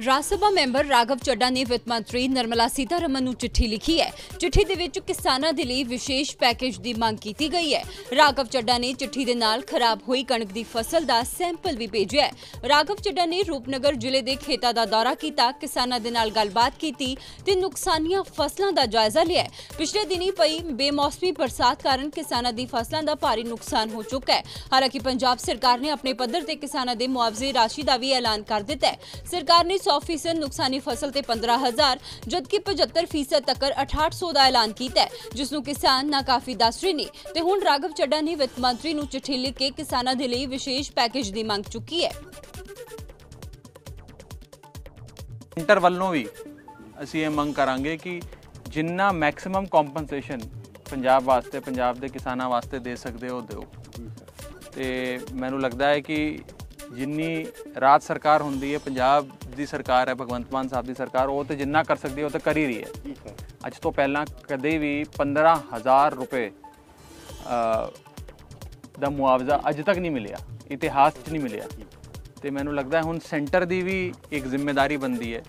Rajya Sabha member Raghav Chadha ने वित्त मंत्री निर्मला सीतारमन नूं चिट्ठी लिखी है। चिट्ठी दे विच किसानां दे लई विशेष पैकेज की मांग की गई है। राघव चड्ढा ने चिट्ठी दे नाल खराब हुई कणक की फसल का सैंपल भी भेजा है। राघव चड्ढा ने रूपनगर जिले के खेतां का दौरा किया, किसानां दे नाल गलबात की, नुकसानियां फसलों का जायजा लिया। पिछले दिनी पई बेमौसमी बरसात कारण किसानां दी फसलों का भारी नुकसान हो चुका है। हालांकि पंजाब सरकार ने अपने पद्धर से किसानां दे मुआवजे राशि का भी ऐलान कर दिता है। सरकार ने 100% नुकसानी फसल ते 15,000 जबकि 75% तक 8,800 का ऐलान किया, जिसनू किसान नाकाफी दस रहे हैं। तो हुण राघव चड्ढा ने वित्त मंत्री नू चिट्ठी लिख के किसानों के लिए विशेष पैकेज की मांग चुकी है। सेंटर वालों भी असीं ये मांग करांगे कि जिन्ना मैक्सिमम कॉम्पनसेशन पंजाब वास्ते, पंजाब दे किसानां वास्ते दे सकदे हो दिओ। ते मैनूं लगदा है कि जिन्नी राज सरकार हुंदी है, पंजाब दी सरकार है, भगवंत मान साहब दी सरकार, वो तो जिन्ना कर सकती है वो तो कर ही रही है। अज तो पहला कदे भी 15,000 रुपये दा मुआवजा अज तक नहीं मिलिया, इतिहास नहीं मिलिया। तो मैनूं लगता है हुण सेंटर की भी एक जिम्मेदारी बनती है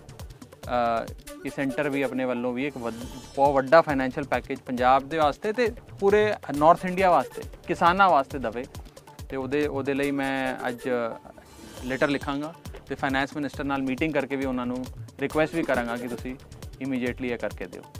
कि सेंटर भी अपने वालों भी एक बहुत वड्डा फाइनैशियल पैकेज पंजाब दे वास्ते ते पूरे नॉर्थ इंडिया वास्ते किसानां वास्ते दवे। तो उहदे लई मैं अज लेटर लिखांगा ते फाइनैंस मिनिस्टर नाल मीटिंग करके भी उन्होंने रिक्वेस्ट भी करांगा कि तुसी इमीडिएटली ये करके दिओ।